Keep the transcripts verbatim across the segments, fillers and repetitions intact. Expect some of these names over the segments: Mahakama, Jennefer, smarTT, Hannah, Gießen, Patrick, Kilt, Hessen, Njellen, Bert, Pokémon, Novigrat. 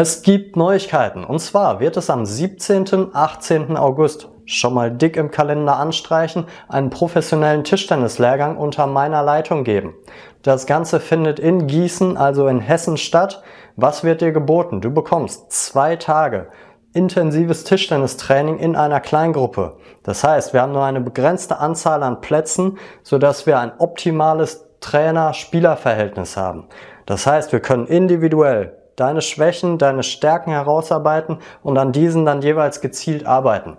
Es gibt Neuigkeiten, und zwar wird es am siebzehnten und achtzehnten August, schon mal dick im Kalender anstreichen, einen professionellen Tischtennislehrgang unter meiner Leitung geben. Das Ganze findet in Gießen, also in Hessen, statt. Was wird dir geboten? Du bekommst zwei Tage intensives Tischtennistraining in einer Kleingruppe. Das heißt, wir haben nur eine begrenzte Anzahl an Plätzen, sodass wir ein optimales Trainer-Spieler-Verhältnis haben. Das heißt, wir können individuell deine Schwächen, deine Stärken herausarbeiten und an diesen dann jeweils gezielt arbeiten.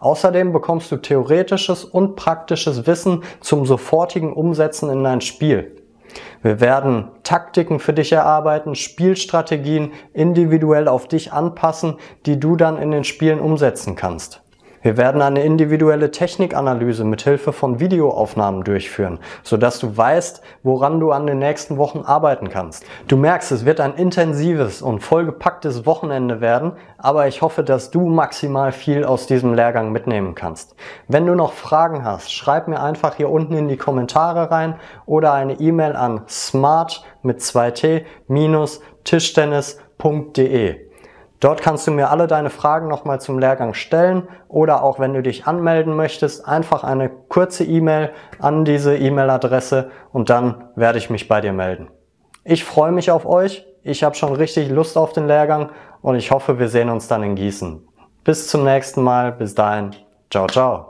Außerdem bekommst du theoretisches und praktisches Wissen zum sofortigen Umsetzen in dein Spiel. Wir werden Taktiken für dich erarbeiten, Spielstrategien individuell auf dich anpassen, die du dann in den Spielen umsetzen kannst. Wir werden eine individuelle Technikanalyse mit Hilfe von Videoaufnahmen durchführen, sodass du weißt, woran du an den nächsten Wochen arbeiten kannst. Du merkst, es wird ein intensives und vollgepacktes Wochenende werden, aber ich hoffe, dass du maximal viel aus diesem Lehrgang mitnehmen kannst. Wenn du noch Fragen hast, schreib mir einfach hier unten in die Kommentare rein oder eine E-Mail an smart mit zwei t minus tischtennis punkt de. Dort kannst du mir alle deine Fragen nochmal zum Lehrgang stellen oder auch, wenn du dich anmelden möchtest, einfach eine kurze E-Mail an diese E-Mail-Adresse und dann werde ich mich bei dir melden. Ich freue mich auf euch, ich habe schon richtig Lust auf den Lehrgang und ich hoffe, wir sehen uns dann in Gießen. Bis zum nächsten Mal, bis dahin, ciao, ciao.